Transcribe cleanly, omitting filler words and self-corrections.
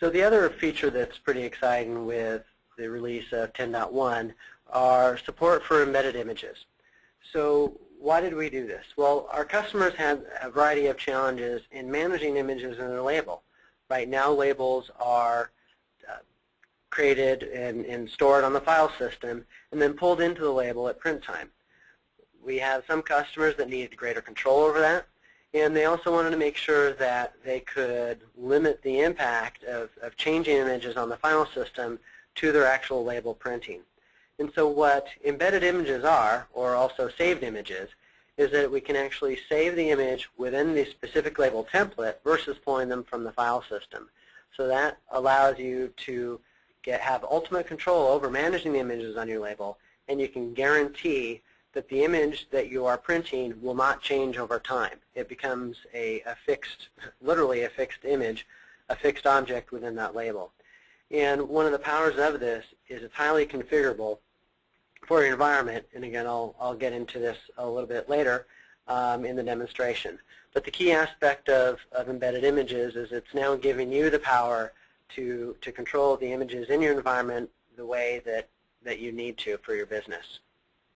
So the other feature that's pretty exciting with the release of 10.1 are support for embedded images. So why did we do this? Well, our customers had a variety of challenges in managing images in their label. Right now, labels are created and stored on the file system and then pulled into the label at print time. We have some customers that needed greater control over that, and they also wanted to make sure that they could limit the impact of changing images on the file system to their actual label printing. And so what embedded images are, or also saved images, is that we can actually save the image within the specific label template versus pulling them from the file system. So that allows you to have ultimate control over managing the images on your label, and you can guarantee that the image that you are printing will not change over time. It becomes a fixed, literally a fixed image, a fixed object within that label. And one of the powers of this is it's highly configurable for your environment, and again, I'll get into this a little bit later in the demonstration. But the key aspect of embedded images is it's now giving you the power to control the images in your environment the way that you need to for your business.